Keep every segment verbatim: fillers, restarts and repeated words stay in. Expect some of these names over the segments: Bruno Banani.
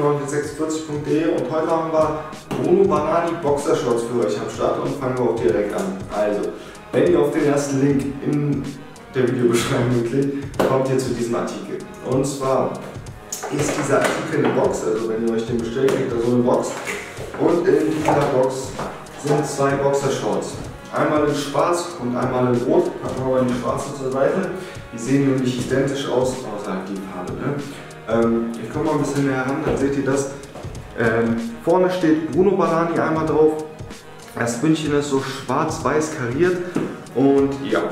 neunhundertsechsundvierzig punkt de und heute haben wir Bruno Banani Boxershorts für euch am Start und fangen wir auch direkt an. Also, wenn ihr auf den ersten Link in der Videobeschreibung klickt, kommt ihr zu diesem Artikel. Und zwar ist dieser Artikel eine Box, also wenn ihr euch den bestellt, kriegt ihr so eine Box. Und in dieser Box sind zwei Boxershorts. Einmal in schwarz und einmal in rot. Packen wir mal die schwarze zur Seite. Die sehen nämlich identisch aus, außer die Farbe. Ne? Ähm, ich komme mal ein bisschen näher ran, dann seht ihr das. Ähm, vorne steht Bruno Banani einmal drauf. Das Bündchen ist so schwarz-weiß kariert. Und ja,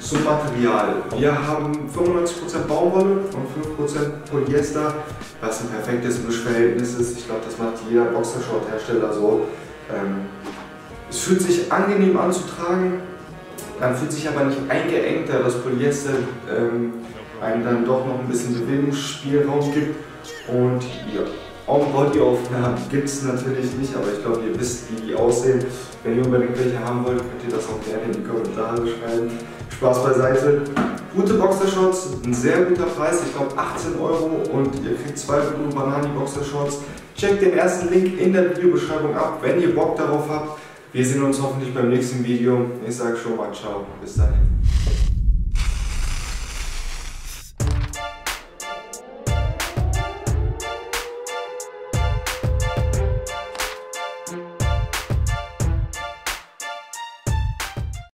zum Material. Wir haben fünfundneunzig Prozent Baumwolle und fünf Prozent Polyester, was ein perfektes Mischverhältnis ist. Ich glaube, das macht jeder Boxershort-Hersteller so. Ähm, Es fühlt sich angenehm anzutragen, man fühlt sich aber nicht eingeengt, da das Polyester ähm, einem dann doch noch ein bisschen Bewegungsspielraum gibt. Und ja, auch Bodyaufnahmen gibt es natürlich nicht, aber ich glaube, ihr wisst, wie die aussehen. Wenn ihr unbedingt welche haben wollt, könnt ihr das auch gerne in die Kommentare schreiben. Spaß beiseite. Gute Boxershorts, ein sehr guter Preis, ich glaube achtzehn Euro, und ihr kriegt zwei Bruno Banani Boxershorts. Checkt den ersten Link in der Videobeschreibung ab, wenn ihr Bock darauf habt. Wir sehen uns hoffentlich beim nächsten Video. Ich sage schon mal ciao. Bis dahin.